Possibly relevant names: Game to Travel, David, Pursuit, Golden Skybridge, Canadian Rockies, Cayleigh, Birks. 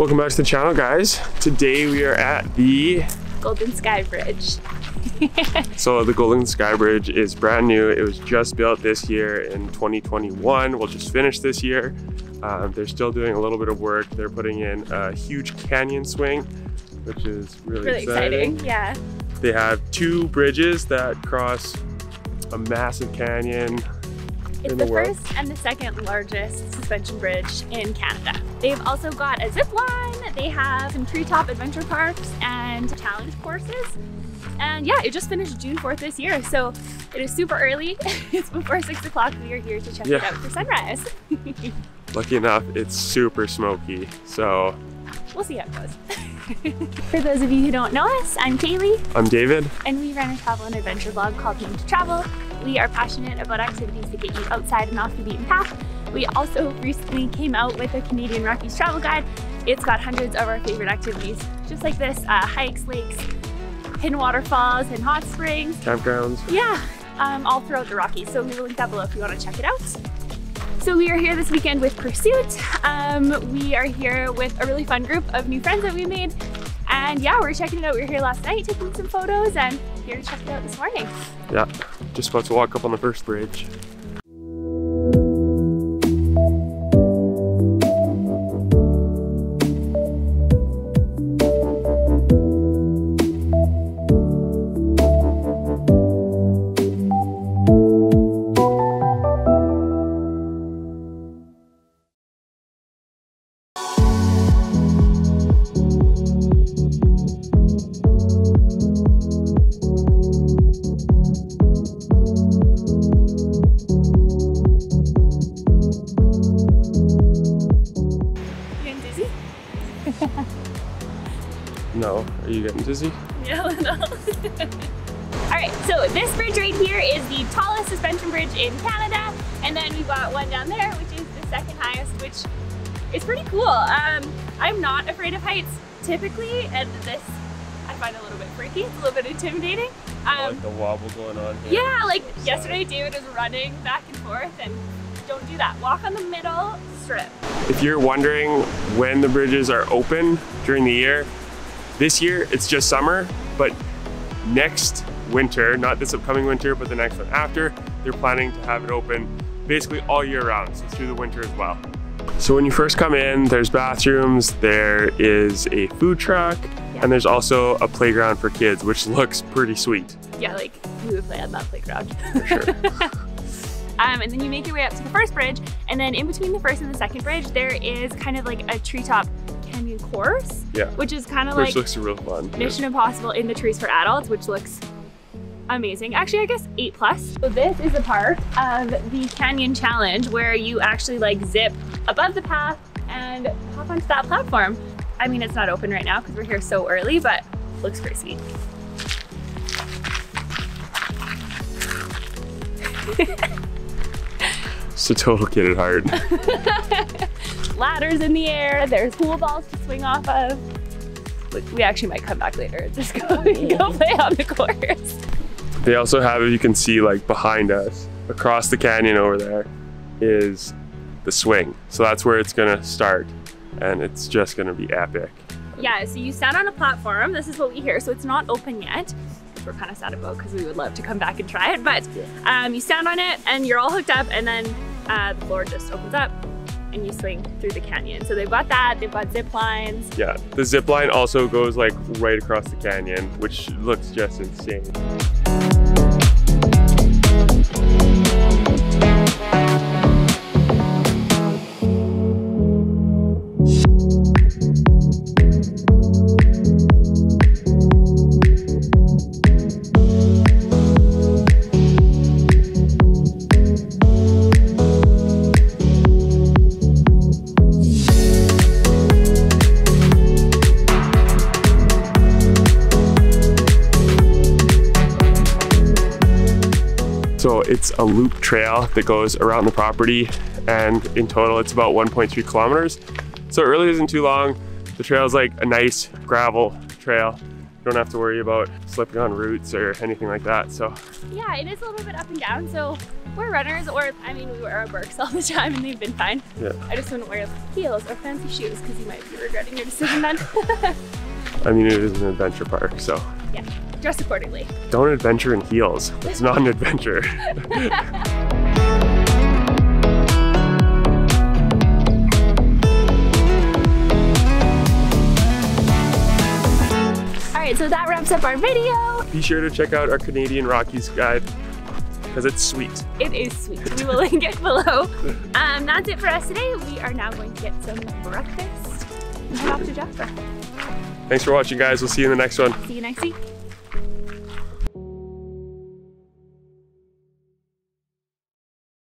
Welcome back to the channel, guys. Today we are at the Golden Skybridge. So the Golden Skybridge is brand new. It was just built this year in 2021. We'll just finish this year. They're still doing a little bit of work. They're putting in a huge canyon swing, which is really exciting. Yeah. They have two bridges that cross a massive canyon. It's the first and the second largest suspension bridge in Canada. They've also got a zip line, they have some treetop adventure parks and challenge courses. And yeah, it just finished June 4th this year, so it is super early. It's before 6 o'clock. We are here to check it out for sunrise. Lucky enough, it's super smoky, so we'll see how it goes. For those of you who don't know us, I'm Cayleigh. I'm David. And we run a travel and adventure blog called Game to Travel. We are passionate about activities that get you outside and off the beaten path. We also recently came out with a Canadian Rockies travel guide. It's got hundreds of our favorite activities, just like this, hikes, lakes, hidden waterfalls, and hot springs. Campgrounds. Yeah, all throughout the Rockies. So we will link that below if you want to check it out. So we are here this weekend with Pursuit. We are here with a really fun group of new friends that we made. And yeah, we're checking it out. We were here last night taking some photos and here to check it out this morning. Yeah, just about to walk up on the first bridge. No, are you getting dizzy? No, no. All right, so this bridge right here is the tallest suspension bridge in Canada, and then we've got one down there, which is the second highest, which is pretty cool. I'm not afraid of heights typically, and this I find a little bit freaky. It's a little bit intimidating. Like the wobble going on here. Yeah, like yesterday David was running back and forth, and don't do that. Walk on the middle strip. If you're wondering when the bridges are open during the year, this year it's just summer, but next winter, not this upcoming winter, but the next one after, they're planning to have it open basically all year round, so through the winter as well. So when you first come in, there's bathrooms, there is a food truck, and there's also a playground for kids, which looks pretty sweet. Yeah, like we would play on that playground. For sure. And then you make your way up to the first bridge, and then in between the first and the second bridge, there is kind of like a treetop canyon course, which is kind of like looks real fun. Mission Impossible in the trees for adults, which looks amazing. Actually, I guess 8+. So this is the part of the canyon challenge where you actually like zip above the path and hop onto that platform. I mean, it's not open right now because we're here so early, but looks pretty sweet. It's a total kid at heart. Ladders in the air, there's pool balls to swing off of. We actually might come back later and just go play on the course. They also have, if you can see like behind us, across the canyon over there is the swing. So that's where it's gonna start, and it's just gonna be epic. Yeah, so you stand on a platform, this is what we hear, so it's not open yet. We're kind of sad about because we would love to come back and try it, but you stand on it and you're all hooked up, and then the floor just opens up and you swing through the canyon. So they've got that, they've got zip lines. Yeah, the zip line also goes like right across the canyon, which looks just insane. So it's a loop trail that goes around the property, and in total it's about 1.3 kilometers. So it really isn't too long. The trail is like a nice gravel trail. You don't have to worry about slipping on roots or anything like that, so. Yeah, it is a little bit up and down, so We're runners, or I mean, we wear our Birks all the time and they've been fine. Yeah. I just wouldn't wear heels or fancy shoes because you might be regretting your decision then. I mean, it is an adventure park, so. Yeah, dress accordingly. Don't adventure in heels. It's not an adventure. So that wraps up our video. Be sure to check out our Canadian Rockies guide because it's sweet. It is sweet. We will link it below. That's it for us today. We are now going to get some breakfast and head off to Jasper. Thanks for watching, guys. We'll see you in the next one. See you next week.